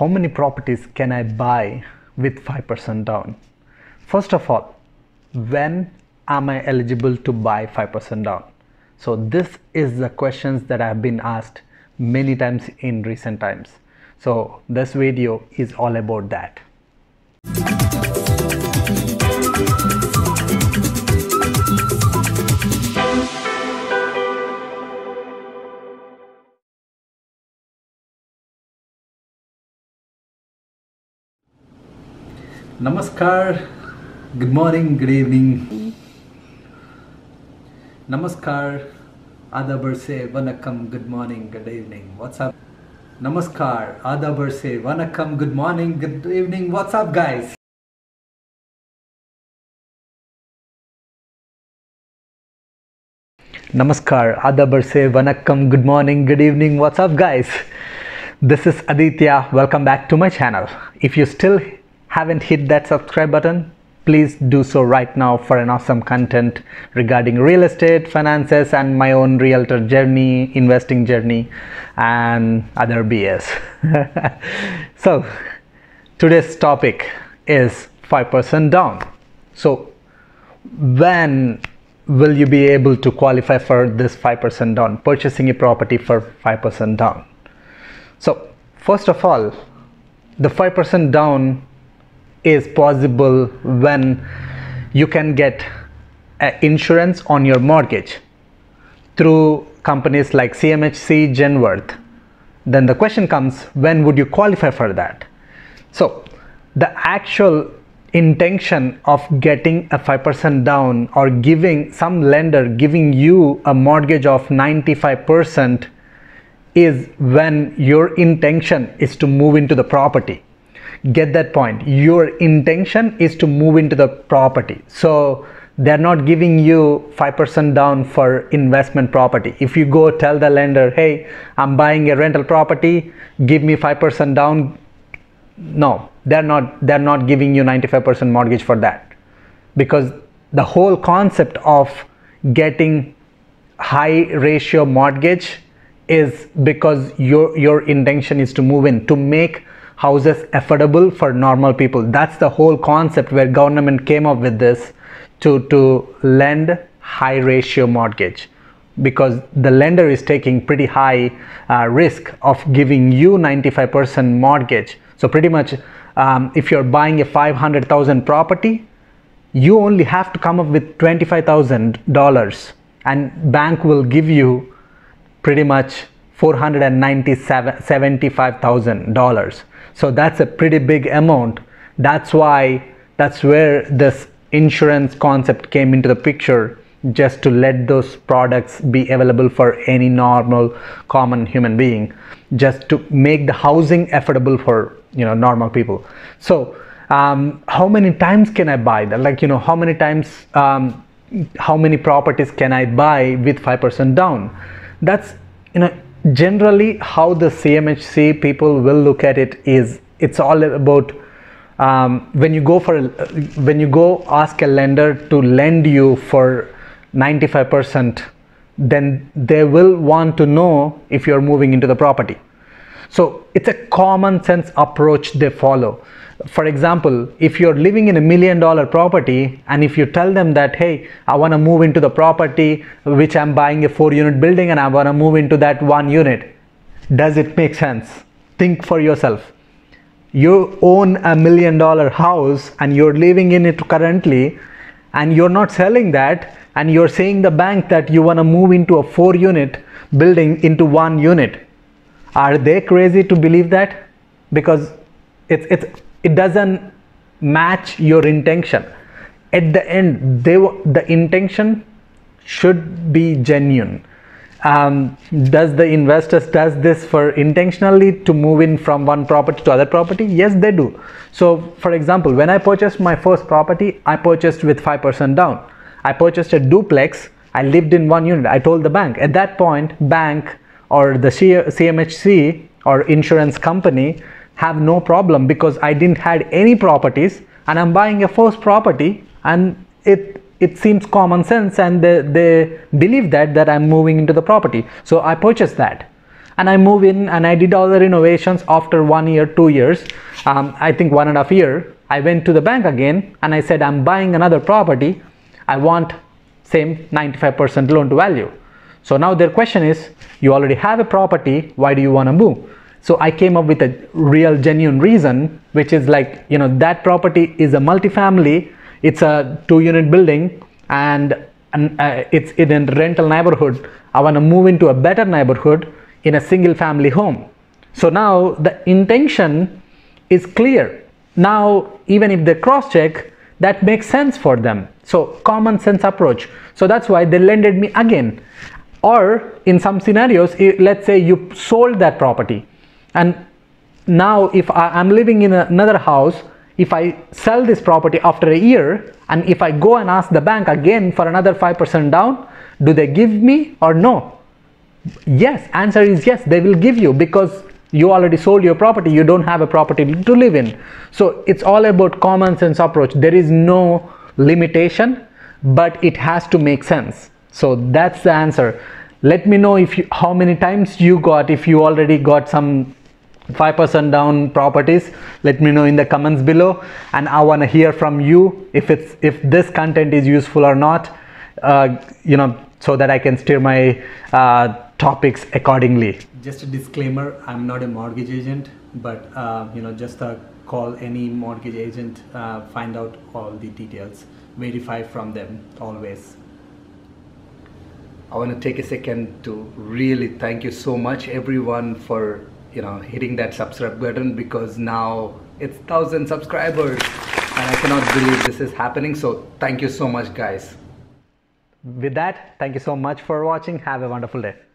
how many properties can I buy with 5% down? First of all, when am I eligible to buy 5% down? So this is the questions that I've been asked many times in recent times. So this video is all about that. Namaskar, good morning, good evening. Namaskar, Adabarse, Vanakkam, good morning, good evening, what's up? Namaskar, Adabarse, Vanakkam, good morning, good evening, what's up guys? Namaskar, Adabarse, Vanakkam, good morning, good evening, what's up guys? This is Aditya, welcome back to my channel. If you still haven't hit that subscribe button, please do so right now for an awesome content regarding real estate, finances, and my own realtor journey, investing journey, and other BS. So today's topic is 5% down. So when will you be able to qualify for this 5% down, purchasing a property for 5% down? So first of all, the 5% down is possible when you can get insurance on your mortgage through companies like CMHC, Genworth. Then the question comes, when would you qualify for that? So the actual intention of getting a 5% down or giving some lender giving you a mortgage of 95% is when your intention is to move into the property. Get that point? Your intention is to move into the property, so they're not giving you 5% down for investment property. If you go tell the lender, hey, I'm buying a rental property, give me 5% down, no, they're not giving you 95% mortgage for that, because the whole concept of getting high ratio mortgage is because your intention is to move in, to make houses affordable for normal people. That's the whole concept where government came up with this to lend high ratio mortgage, because the lender is taking pretty high risk of giving you 95% mortgage. So pretty much if you're buying a 500,000 property, you only have to come up with $25,000 and bank will give you pretty much $475,000. So that's a pretty big amount. That's where this insurance concept came into the picture, just to let those products be available for any normal common human being, just to make the housing affordable for, you know, normal people. So how many times can I buy that? Like, you know, how many properties can I buy with 5% down? That's, you know, generally how the CMHC people will look at it is, it's all about when you go ask a lender to lend you for 95%, then they will want to know if you're moving into the property. So it's a common sense approach they follow. For example, if you're living in $1 million property and if you tell them that, hey, I want to move into the property which I'm buying a 4-unit building and I want to move into that 1 unit, does it make sense? Think for yourself. You own $1 million house and you're living in it currently and you're not selling that, and you're saying the bank that you want to move into a 4-unit building into 1 unit. Are they crazy to believe that? Because it doesn't match your intention. At the end, the intention should be genuine. Does the investors does this for intentionally to move in from one property to other property? Yes, they do. So for example, when I purchased my first property, I purchased with 5% down. I purchased a duplex. I lived in 1 unit. I told the bank. At that point, bank or the CMHC or insurance company have no problem, because I didn't had any properties and I'm buying a first property, and it seems common sense, and they believe that I'm moving into the property. So I purchased that, and I move in and I did all the renovations. After 1 year, 2 years, I think 1.5 years, I went to the bank again and I said, I'm buying another property. I want same 95% loan to value. So now their question is, you already have a property, why do you want to move? So I came up with a real genuine reason, which is like, you know, that property is a multifamily, it's a 2-unit building, and it's in a rental neighborhood. I want to move into a better neighborhood in a single family home. So now the intention is clear. Now even if they cross-check, that makes sense for them. So common sense approach. So that's why they lended me again. Or in some scenarios, let's say you sold that property, and now if I'm living in another house, if I sell this property after a year, and if I go and ask the bank again for another 5% down, do they give me or no? Yes, answer is yes, they will give you, because you already sold your property, you don't have a property to live in. So it's all about common sense approach. There is no limitation, but it has to make sense. So that's the answer. Let me know if how many times you got, if you already got some 5% down properties. Let me know in the comments below, and I want to hear from you if this content is useful or not, you know, so that I can steer my topics accordingly. Just a disclaimer, I'm not a mortgage agent, but you know, just call any mortgage agent, find out all the details, verify from them always. I want to take a second to really thank you so much everyone for, you know, hitting that subscribe button, because now it's 1,000 subscribers and I cannot believe this is happening. So thank you so much, guys. With that, thank you so much for watching. Have a wonderful day.